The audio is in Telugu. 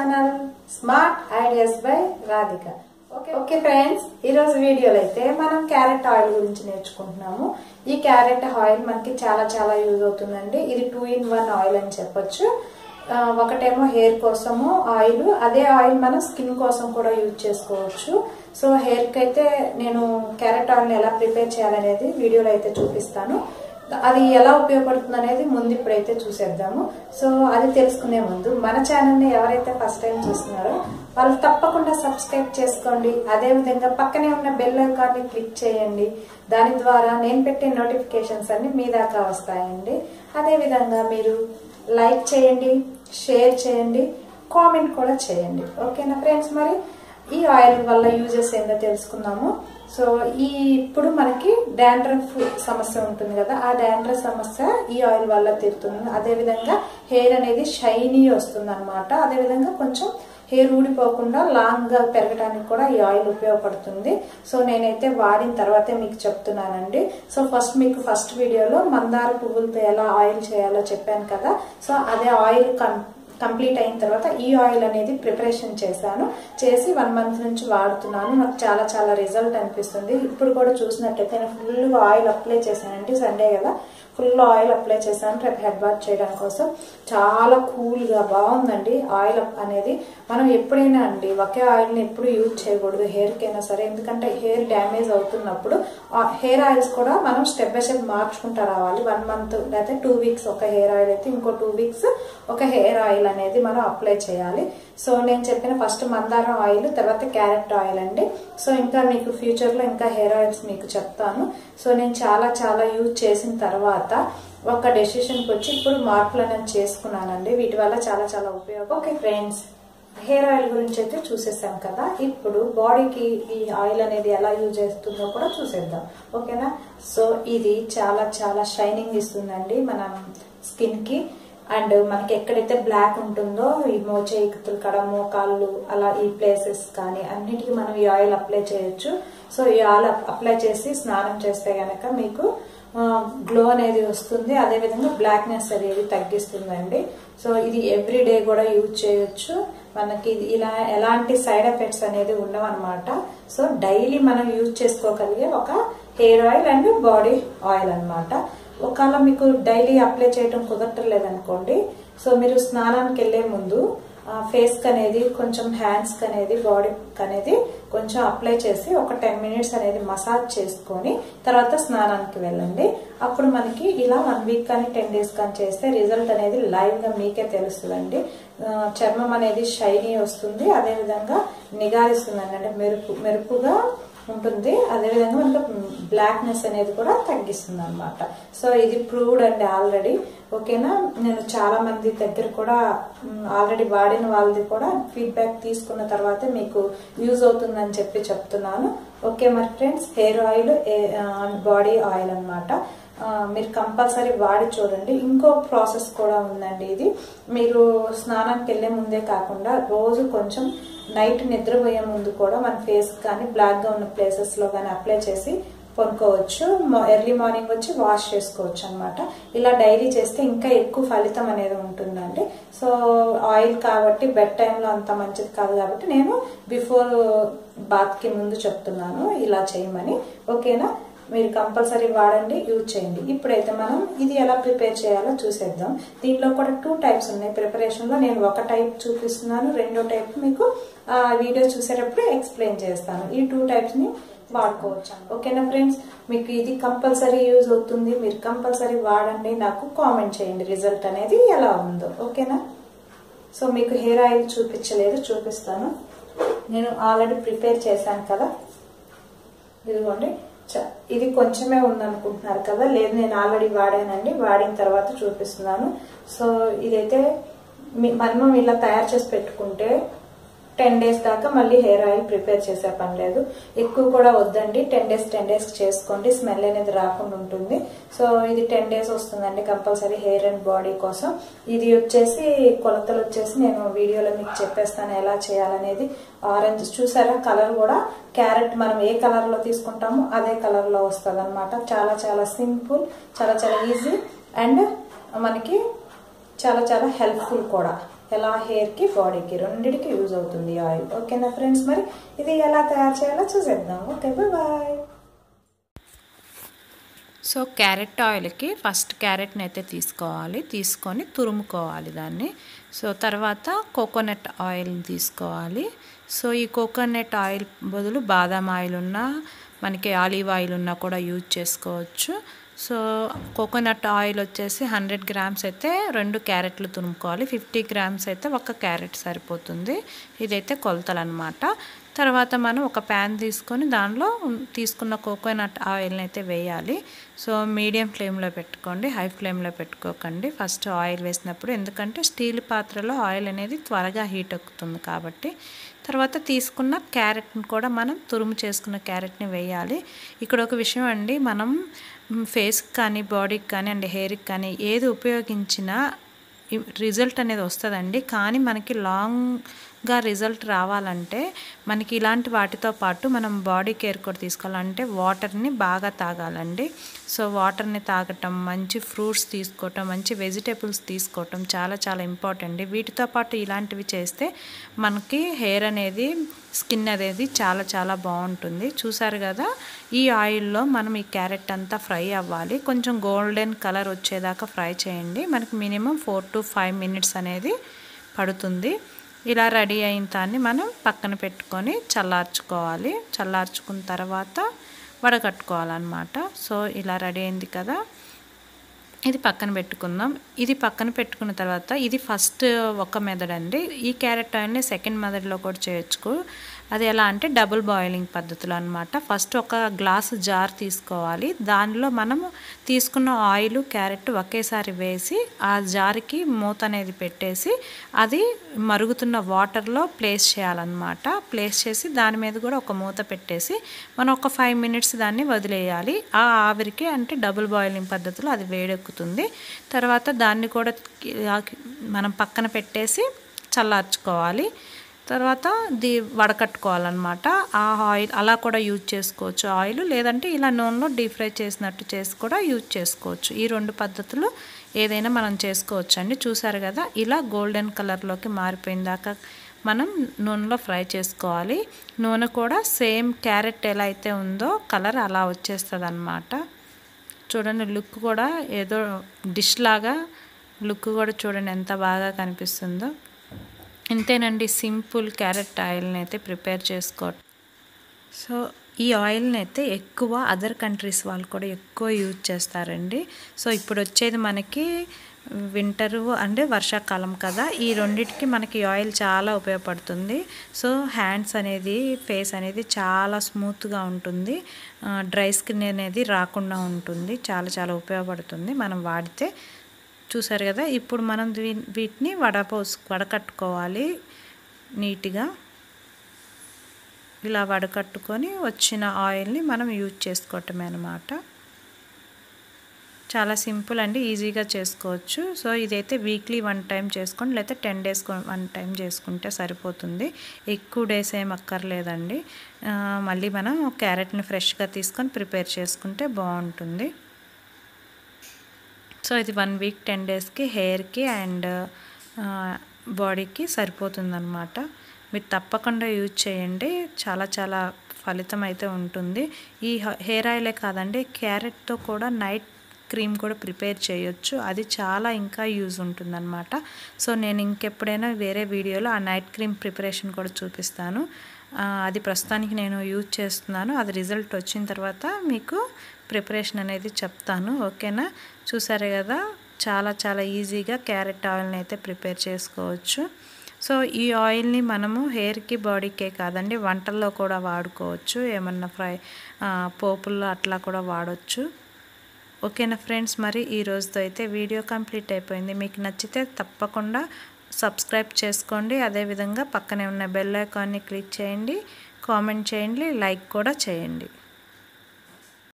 channel Smart Ideas by Radhika. Okay friends, ee roju video lo aithe manam carrot oil gurinchi nerchukuntunnamo. Ee carrot oil manaki chaala chaala use avutundandi. Idi 2-in-1 oil ani cheppochu. ఒకటేమో హెయిర్ కోసము ఆయిల్, అదే ఆయిల్ మన స్కిన్ కోసం కూడా యూజ్ చేసుకోవచ్చు. సో హెయిర్కి అయితే నేను క్యారెట్ ఆయిల్ని ఎలా ప్రిపేర్ చేయాలనేది వీడియోలో అయితే చూపిస్తాను. అది ఎలా ఉపయోగపడుతుంది అనేది ముందు ఇప్పుడైతే చూసేద్దాము. సో అది తెలుసుకునే ముందు మన ఛానల్ని ఎవరైతే ఫస్ట్ టైం చూస్తున్నారో వాళ్ళు తప్పకుండా సబ్స్క్రైబ్ చేసుకోండి. అదేవిధంగా పక్కనే ఉన్న బెల్ ఐకాన్ని క్లిక్ చేయండి. దాని ద్వారా నేను పెట్టే నోటిఫికేషన్స్ అన్ని మీ దాకా వస్తాయండి. అదేవిధంగా మీరు లైక్ చేయండి, షేర్ చేయండి, కామెంట్ కూడా చేయండి. ఓకేనా ఫ్రెండ్స్, మరి ఈ ఆయిల్ వల్ల యూజెస్ ఏందో తెలుసుకుందాము. సో ఇప్పుడు మనకి డాండ్రఫ్ సమస్య ఉంటుంది కదా, ఆ డాండ్రఫ్ సమస్య ఈ ఆయిల్ వల్ల తీరుతుంది. అదేవిధంగా హెయిర్ అనేది షైనీ వస్తుంది అనమాట. అదేవిధంగా కొంచెం హెయిర్ ఊడిపోకుండా లాంగ్గా పెరగడానికి కూడా ఈ ఆయిల్ ఉపయోగపడుతుంది. సో నేనైతే వాడిన తర్వాతే మీకు చెప్తున్నానండి. సో మీకు ఫస్ట్ వీడియోలో మందార పువ్వులతో ఎలా ఆయిల్ చేయాలో చెప్పాను కదా. సో అదే ఆయిల్ కంప్లీట్ అయిన తర్వాత ఈ ఆయిల్ అనేది ప్రిపరేషన్ చేశాను. చేసి 1 month నుంచి వాడుతున్నాను. నాకు చాలా చాలా రిజల్ట్ అనిపిస్తుంది. ఇప్పుడు కూడా చూసినట్లయితే నేను ఫుల్గా ఆయిల్ అప్లై చేశానండి. సండే కదా, ఫుల్ ఆయిల్ అప్లై చేశాను రేపు హెడ్ వాష్ చేయడం కోసం. చాలా కూల్గా బాగుందండి ఆయిల్ అనేది. మనం ఎప్పుడైనా అండి ఒకే ఆయిల్ని ఎప్పుడు యూజ్ చేయకూడదు హెయిర్కైనా సరే, ఎందుకంటే హెయిర్ డ్యామేజ్ అవుతున్నప్పుడు హెయిర్ ఆయిల్స్ కూడా మనం స్టెప్ బై స్టెప్ మార్చుకుంటూ రావాలి. 1 month లేదా 2 weeks ఒక హెయిర్ ఆయిల్ అయితే ఇంకో 2 weeks ఒక హెయిర్ ఆయిల్ అనేది మనం అప్లై చేయాలి. సో నేను చెప్పిన ఫస్ట్ మందారం ఆయిల్, తర్వాత క్యారెట్ ఆయిల్ అండి. సో ఇంకా మీకు ఫ్యూచర్లో ఇంకా హెయిర్ ఆయిల్స్ మీకు చెప్తాను. సో నేను చాలా చాలా యూజ్ చేసిన తర్వాత ఒక డెసిషన్కి వచ్చి ఇప్పుడు మార్పులు నేను చేసుకున్నానండి. వీటి వల్ల చాలా చాలా ఉపయోగం. ఓకే ఫ్రెండ్స్, హెయిర్ ఆయిల్ గురించి అయితే చూసేసాం కదా. ఇప్పుడు బాడీకి ఈ ఆయిల్ అనేది ఎలా యూజ్ చేస్తుందో కూడా చూసేద్దాం. ఓకేనా. సో ఇది చాలా చాలా షైనింగ్ ఇస్తుందండి మన స్కిన్కి. అండ్ మనకి ఎక్కడైతే బ్లాక్ ఉంటుందో ఈ మోచేతులు కడ, మోకాళ్ళు అలా ఈ ప్లేసెస్ కానీ అన్నిటికీ మనం ఈ ఆయిల్ అప్లై చేయొచ్చు. సో ఈ ఆయిల్ అప్లై చేసి స్నానం చేస్తే కనుక మీకు గ్లో అనేది వస్తుంది. అదేవిధంగా బ్లాక్నెస్ అనేది తగ్గిస్తుందండి. సో ఇది ఎవ్రీ డే కూడా యూజ్ చేయొచ్చు. మనకి ఇలా ఎలాంటి సైడ్ ఎఫెక్ట్స్ అనేది ఉండవన్నమాట. సో డైలీ మనం యూజ్ చేసుకోగలిగే ఒక hair oil and body oil అనమాట. ఒకవేళ మీకు డైలీ అప్లై చేయడం కుదరట్లేదు అనుకోండి, సో మీరు స్నానానికి వెళ్ళే ముందు ఫేస్కి అనేది కొంచెం, హ్యాండ్స్కి అనేది, బాడీకి అనేది కొంచెం అప్లై చేసి ఒక 10 minutes అనేది మసాజ్ చేసుకొని తర్వాత స్నానానికి వెళ్ళండి. అప్పుడు మనకి ఇలా 1 week కానీ 10 days కానీ చేస్తే రిజల్ట్ అనేది లైవ్గా మీకే తెలుస్తుందండి. చర్మం అనేది షైనీ వస్తుంది. అదేవిధంగా నిగారిస్తుందండి, అంటే మెరుపుగా ఉంటుంది. అదేవిధంగా మనకు బ్లాక్నెస్ అనేది కూడా తగ్గిస్తుంది అనమాట. సో ఇది ప్రూవ్డ్ అండి ఆల్రెడీ. ఓకేనా. నేను చాలా మంది దగ్గర కూడా ఆల్రెడీ వాడిన వాళ్ళది కూడా ఫీడ్బ్యాక్ తీసుకున్న తర్వాతే మీకు యూజ్ అవుతుందని చెప్పి చెప్తున్నాను. ఓకే మరి friends, hair oil body oil అనమాట. మీరు కంపల్సరీ వాడి చూడండి. ఇంకో ప్రాసెస్ కూడా ఉందండి. ఇది మీరు స్నానానికి వెళ్ళే ముందే కాకుండా రోజు కొంచెం నైట్ నిద్రపోయే ముందు కూడా మన ఫేస్ కానీ బ్లాక్గా ఉన్న ప్లేసెస్లో కానీ అప్లై చేసి కొనుక్కోవచ్చు. ఎర్లీ మార్నింగ్ వచ్చి వాష్ చేసుకోవచ్చు అనమాట. ఇలా డైలీ చేస్తే ఇంకా ఎక్కువ ఫలితం అనేది ఉంటుందండి. సో ఆయిల్ కాబట్టి బెడ్ టైంలో అంత మంచిది కాదు, కాబట్టి నేను బిఫోర్ బాత్కి ముందు చెప్తున్నాను ఇలా చేయమని. ఓకేనా. మీరు కంపల్సరీ వాడండి, యూజ్ చేయండి. ఇప్పుడైతే మనం ఇది ఎలా ప్రిపేర్ చేయాలో చూసేద్దాం. దీంట్లో కూడా 2 types ఉన్నాయి ప్రిపరేషన్లో. నేను ఒక టైప్ చూపిస్తున్నాను, రెండో టైప్ మీకు వీడియో చూసేటప్పుడు ఎక్స్ప్లెయిన్ చేస్తాను. ఈ 2 typesని వాడుకోవచ్చు. ఓకేనా ఫ్రెండ్స్, మీకు ఇది కంపల్సరీ యూజ్ అవుతుంది. మీరు కంపల్సరీ వాడండి, నాకు కామెంట్ చేయండి రిజల్ట్ అనేది ఎలా ఉందో. ఓకేనా. సో మీకు హెయిర్ ఆయిల్ చూపించలేదు, చూపిస్తాను. నేను ఆల్రెడీ ప్రిపేర్ చేశాను కదా, ఇదిగోండి. ఇది కొంచెమే ఉందనుకుంటున్నారు కదా, లేదు నేను ఆల్రెడీ వాడానండి. వాడిన తర్వాత చూపిస్తున్నాను. సో ఇదైతే మనం ఇలా తయారు చేసి పెట్టుకుంటే 10 days దాకా మళ్ళీ హెయిర్ ఆయిల్ ప్రిపేర్ చేసే పని లేదు. ఎక్కువ కూడా వద్దండి. 10 days చేసుకోండి, స్మెల్ అనేది రాకుండా ఉంటుంది. సో ఇది 10 days వస్తుందండి కంపల్సరీ హెయిర్ అండ్ బాడీ కోసం. ఇది వచ్చేసి కొలతలు వచ్చేసి నేను వీడియోలో మీకు చెప్పేస్తాను ఎలా చేయాలనేది. ఆరెంజ్ చూసారా కలర్ కూడా, క్యారెట్ మనం ఏ కలర్లో తీసుకుంటామో అదే కలర్లో వస్తుంది అనమాట. చాలా చాలా సింపుల్, చాలా చాలా ఈజీ, అండ్ మనకి చాలా చాలా హెల్ప్ఫుల్ కూడా. ఎలా హెయిర్ కి బాడీ కి రెండిటికి యూజ్ అవుతుంది ఆయిల్. ఓకేనా ఫ్రెండ్స్, మరి ఇది ఎలా తయారు చేయాలో చూసేద్దాం. Okay bye. సో క్యారెట్ ఆయిల్కి ఫస్ట్ క్యారెట్ని అయితే తీసుకోవాలి, తీసుకొని తురుముకోవాలి దాన్ని. సో తర్వాత కోకోనట్ ఆయిల్ తీసుకోవాలి. సో ఈ కోకోనట్ ఆయిల్ బదులు బాదాం ఆయిల్ ఉన్నా మనకి ఆలివ్ ఆయిల్ ఉన్నా కూడా యూజ్ చేసుకోవచ్చు. సో కోకోనట్ ఆయిల్ వచ్చేసి 100 గ్రామ్స్ అయితే 2 క్యారెట్లు తురుముకోవాలి, 50 గ్రామ్స్ అయితే 1 క్యారెట్ సరిపోతుంది. ఇదైతే కొలతలు అన్నమాట. తర్వాత మనం ఒక ప్యాన్ తీసుకొని దానిలో తీసుకున్న కోకోనట్ ఆయిల్ని అయితే వేయాలి. సో మీడియం ఫ్లేమ్లో పెట్టుకోండి, హై ఫ్లేమ్లో పెట్టుకోకండి ఫస్ట్ ఆయిల్ వేసినప్పుడు, ఎందుకంటే స్టీల్ పాత్రలో ఆయిల్ అనేది త్వరగా హీట్ ఎక్కుతుంది కాబట్టి. తర్వాత తీసుకున్న క్యారెట్ని కూడా మనం తురుము చేసుకున్న క్యారెట్ని వేయాలి. ఇక్కడ ఒక విషయం అండి, మనం ఫేస్కి కానీ బాడీకి కానీ అండ్ హెయిర్కి కానీ ఏది ఉపయోగించినా రిజల్ట్ అనేది వస్తుందండి. కానీ మనకి లాంగ్గా రిజల్ట్ రావాలంటే మనకి ఇలాంటి వాటితో పాటు మనం బాడీ కేర్ కూడా తీసుకోవాలంటే వాటర్ని బాగా తాగాలండి. సో వాటర్ని తాగటం, మంచి ఫ్రూట్స్ తీసుకోవటం, మంచి వెజిటేబుల్స్ తీసుకోవటం చాలా చాలా ఇంపార్టెంట్. వీటితో పాటు ఇలాంటివి చేస్తే మనకి హెయిర్ అనేది, స్కిన్ అనేది చాలా చాలా బాగుంటుంది. చూసారు కదా, ఈ ఆయిల్లో మనం ఈ క్యారెట్ అంతా ఫ్రై అవ్వాలి. కొంచెం గోల్డెన్ కలర్ వచ్చేదాకా ఫ్రై చేయండి. మనకి మినిమం 4 to 5 minutes అనేది పడుతుంది. ఇలా రెడీ అయిన దాన్ని మనం పక్కన పెట్టుకొని చల్లార్చుకోవాలి. చల్లార్చుకున్న తర్వాత వడకట్టుకోవాలన్నమాట. సో ఇలా రెడీ అయింది కదా, ఇది పక్కన పెట్టుకుందాం. ఇది పక్కన పెట్టుకున్న తర్వాత ఇది ఫస్ట్ ఒక మెథడ్ అండి. ఈ క్యారెట్ ఆయిల్ని సెకండ్ మెథడ్లో కూడా చేయొచ్చు. అది ఎలా అంటే డబుల్ బాయిలింగ్ పద్ధతిలో అనమాట. ఫస్ట్ ఒక గ్లాసు జార్ తీసుకోవాలి, దానిలో మనము తీసుకున్న ఆయిల్ క్యారెట్ ఒకేసారి వేసి ఆ జార్కి మూత అనేది పెట్టేసి అది మరుగుతున్న వాటర్లో ప్లేస్ చేయాలన్నమాట. ప్లేస్ చేసి దాని మీద కూడా ఒక మూత పెట్టేసి మనం ఒక 5 minutes దాన్ని వదిలేయాలి. ఆ ఆవిరికి అంటే డబుల్ బాయిలింగ్ పద్ధతిలో అది వేడెక్కు. తర్వాత దాన్ని కూడా మనం పక్కన పెట్టేసి చల్లార్చుకోవాలి. తర్వాత వడకట్టుకోవాలన్నమాట. ఆ ఆయిల్ అలా కూడా యూజ్ చేసుకోవచ్చు ఆయిల్, లేదంటే ఇలా నూనెలో డీప్ ఫ్రై చేసినట్టు చేసి కూడా యూజ్ చేసుకోవచ్చు. ఈ 2 పద్ధతులు ఏదైనా మనం చేసుకోవచ్చు అండి. చూసారు కదా, ఇలా గోల్డెన్ కలర్లోకి మారిపోయిందాక మనం నూనెలో ఫ్రై చేసుకోవాలి. నూనె కూడా సేమ్ క్యారెట్ ఎలా అయితే ఉందో కలర్ అలా వచ్చేస్తుంది అన్నమాట. చూడండి లుక్ కూడా ఏదో డిష్ లాగా లుక్ కూడా చూడండి ఎంత బాగా కనిపిస్తుందో. ఇంతేనండి సింపుల్ క్యారెట్ ఆయిల్ని అయితే ప్రిపేర్ చేసుకోవటం. సో ఈ ఆయిల్ని అయితే ఎక్కువ అదర్ కంట్రీస్ వాళ్ళు కూడా ఎక్కువ యూజ్ చేస్తారండి. సో ఇప్పుడు వచ్చేది మనకి వింటరు అంటే వర్షాకాలం కదా, ఈ రెండిటికి మనకి ఆయిల్ చాలా ఉపయోగపడుతుంది. సో హ్యాండ్స్ అనేది, ఫేస్ అనేది చాలా స్మూత్గా ఉంటుంది, డ్రై స్కిన్ అనేది రాకుండా ఉంటుంది. చాలా చాలా ఉపయోగపడుతుంది మనం వాడితే. చూసారు కదా, ఇప్పుడు మనం వీటిని వడకట్టుకోవాలి నీట్గా. ఇలా వడకట్టుకొని వచ్చిన ఆయిల్ని మనం యూజ్ చేసుకోవటమే అన్నమాట. చాలా సింపుల్ అండి, ఈజీగా చేసుకోవచ్చు. సో ఇదైతే వీక్లీ 1 time చేసుకోండి, లేకపోతే 10 days 1 time చేసుకుంటే సరిపోతుంది. ఎక్కువ డేస్ ఏం అక్కర్లేదండి. మళ్ళీ మనం క్యారెట్ని ఫ్రెష్గా తీసుకొని ప్రిపేర్ చేసుకుంటే బాగుంటుంది. సో ఇది 1 week 10 daysకి హెయిర్కి అండ్ బాడీకి సరిపోతుందన్నమాట. మీరు తప్పకుండా యూజ్ చేయండి, చాలా చాలా ఫలితం అయితే ఉంటుంది. ఈ హెయిర్ ఆయిలే కాదండి, క్యారెట్తో కూడా నైట్ క్రీమ్ కూడా ప్రిపేర్ చేయొచ్చు, అది చాలా ఇంకా యూజ్ ఉంటుందన్నమాట. సో నేను ఇంకెప్పుడైనా వేరే వీడియోలో ఆ నైట్ క్రీమ్ ప్రిపరేషన్ కూడా చూపిస్తాను. అది ప్రస్తుతానికి నేను యూజ్ చేస్తున్నాను, అది రిజల్ట్ వచ్చిన తర్వాత మీకు ప్రిపరేషన్ అనేది చెప్తాను. ఓకేనా, చూసారు కదా, చాలా చాలా ఈజీగా క్యారెట్ ఆయిల్ని అయితే ప్రిపేర్ చేసుకోవచ్చు. సో ఈ ఆయిల్ని మనము హెయిర్కి బాడీకే కాదండి వంటల్లో కూడా వాడుకోవచ్చు, ఏమన్నా పోపుల్లో అట్లా కూడా వాడచ్చు. ఓకేనా ఫ్రెండ్స్, మరి ఈ రోజుతో అయితే వీడియో కంప్లీట్ అయిపోయింది. మీకు నచ్చితే తప్పకుండా సబ్స్క్రైబ్ చేసుకోండి, అదేవిధంగా పక్కనే ఉన్న బెల్ ఐకాన్ని క్లిక్ చేయండి, కామెంట్ చేయండి, లైక్ కూడా చేయండి.